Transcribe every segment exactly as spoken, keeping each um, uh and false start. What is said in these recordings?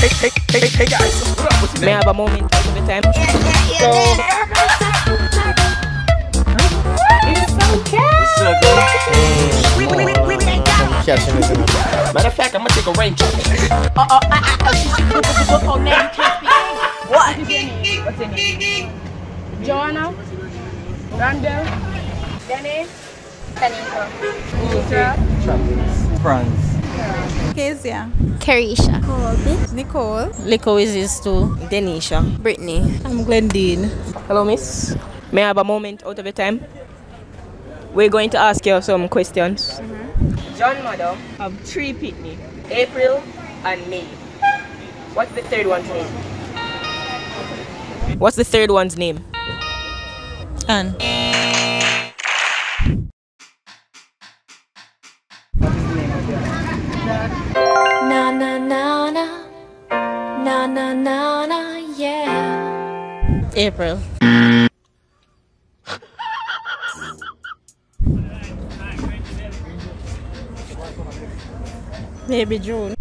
Hey, hey, hey, hey guys, what's your name? May I have a moment out of the time? Yeah, yeah, yeah. It's so cute. What's up, girl? We, we, we, we, we, we got it. Matter of fact, I'm gonna take a rain check. Uh-oh, uh-uh, uh-uh. What's your name? What? What's your name? Joanna. Randall. Danny. Tanika. Ultra. Franz. Kezia. Carisha. Colby. Nicole. Lico is his too. Denisha. Brittany. I'm Glendine. Hello, miss. May I have a moment out of your time? We're going to ask you some questions. Mm-hmm. John mother have three Pitney. April and May. What's the third one's name? What's the third one's name? Anne. Na na na na na na na na, yeah. April. Maybe June.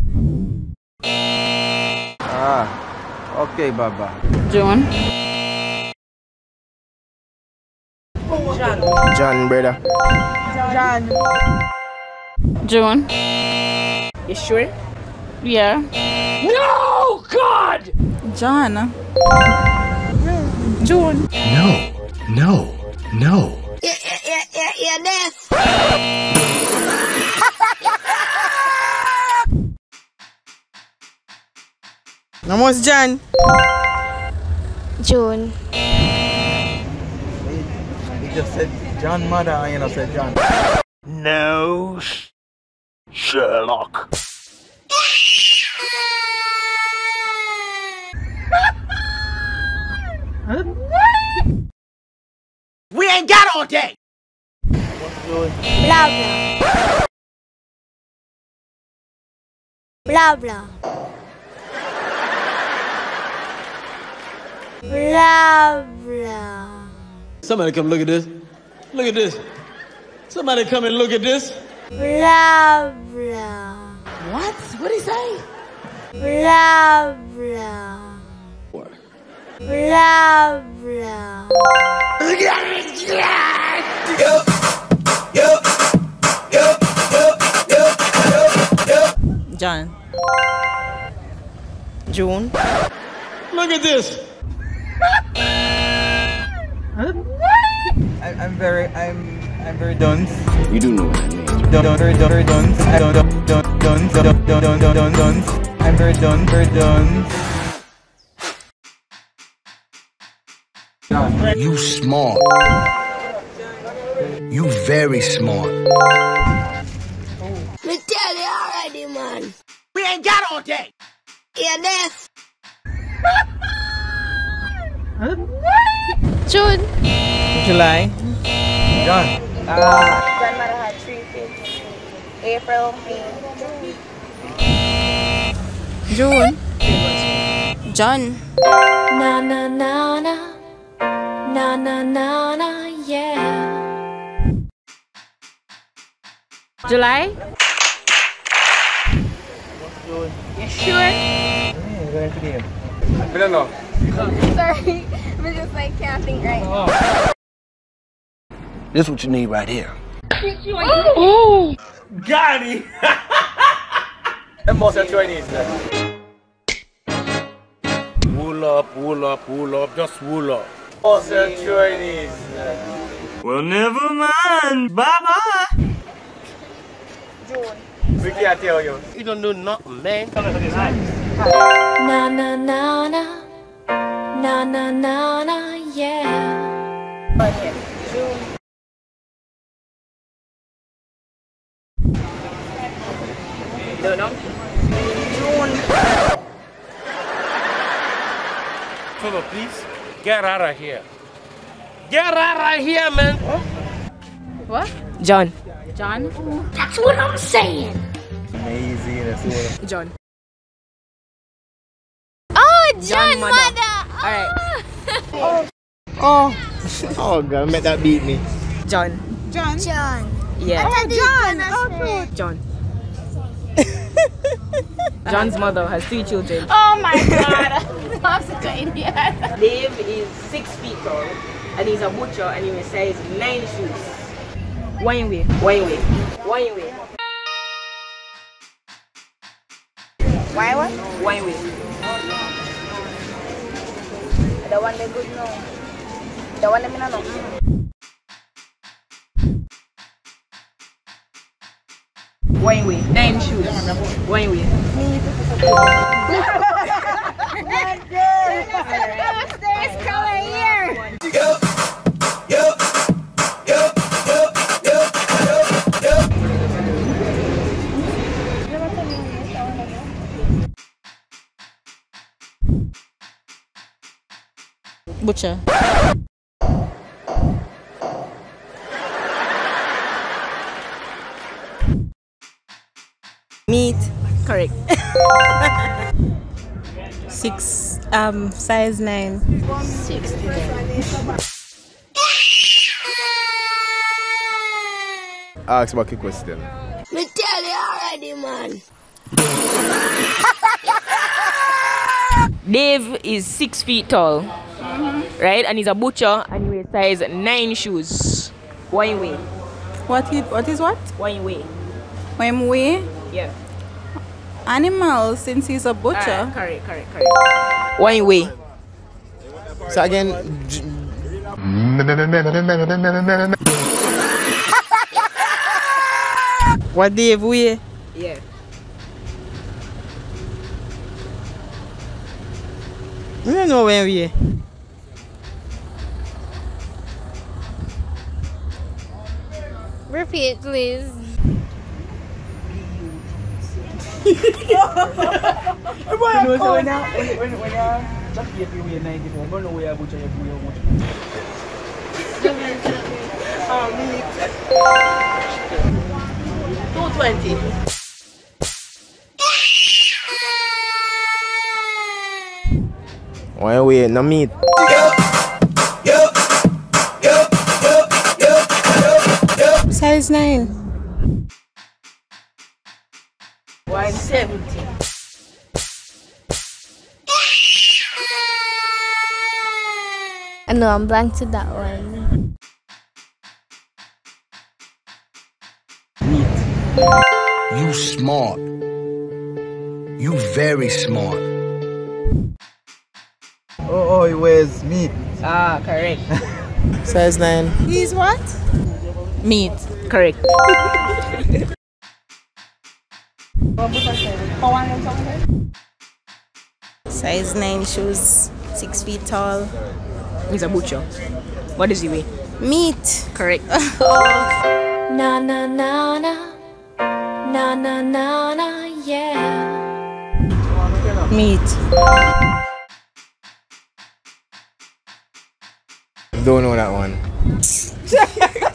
Ah, okay, Baba. June. John. John, brother. John. June. You sure? Yeah. No, God! John. June. No, no, no. Yeah, yeah, yeah, yeah, yeah, this. Almost John. June. You just said John, mother, and you know, said John. No, Sherlock. We ain't got all day. What's doing? Blah blah. Blah blah. Blah blah. Somebody come look at this. Look at this. Somebody come and look at this. Blah blah. What? What'd he say? Blah blah. Blah blah. John. June. Look at this. I, I'm very, I'm, I'm very dunce. You do know what I mean. Don't, very dunce, very dunce. I don't, don't, don't, don't, don't, don't, don't, don't. I'm very dunce, very dunce. You smart. You very smart. Me tell you already, man. We ain't got all day. Yeah, this. June. July. John. Ah. Grandmother had three kids. April, May. June. John. Na na na na. Na na na na, yeah. July. What's doing? You sure? Yeah, going to the I don't know. Sorry, I'm just like counting right now. Oh. This is what you need right here. Ooh, got it. That must have Chinese. Wool up, wool up, wool up, just wool up. Also Chinese. Well, never mind. Bye bye. June. We can't tell you. You don't know nothing, man. Na na na na. Na na na na, yeah. Okay. June. Don't know? June. Philip, please. Get out of here. Get out of here, man. What? John. John? Ooh, that's what I'm saying. Amazing. That's what I'm... John. Oh, John, John mother. mother. Oh. All right. Oh. Oh, God. Make that beat me. John. John? John. Yeah. Oh, John. Oh, John. John's mother has three children. Oh my god. Mom's a good Indian. Dave is six feet tall and he's a butcher and he sells nine shoes. One way. One way. One way. Why what? One way. The one they good now. The one they mean no. One way. Nine shoes. One way. It's coming here. Go. Butcher. Meat. Correct. Six, um, size nine. Six. Ask back a question. Me tell you already, man. Dave is six feet tall. Right, and he's a butcher and he size nine shoes. One way. What is what is what? One way. One way? Yeah. Animal, since he's a butcher. Uh, correct, correct, correct. One way. So again. What day of way? Yeah. We don't know where we are. Repeat, please. You know, when I just get you in ninety-four, I'm going to wear a butcher every year. two twenty. Why are we no meat? Size nine. One seventy. I know I'm blank to that one. You smart. You very smart. Oh, oh, he wears meat. Ah, correct. Size nine. He's what? Meat. Correct. Size nine shoes, six feet tall. He's a butcher. What does he weigh? Meat. Correct. Na na na na. Na na na na, yeah. Meat. Don't know that one.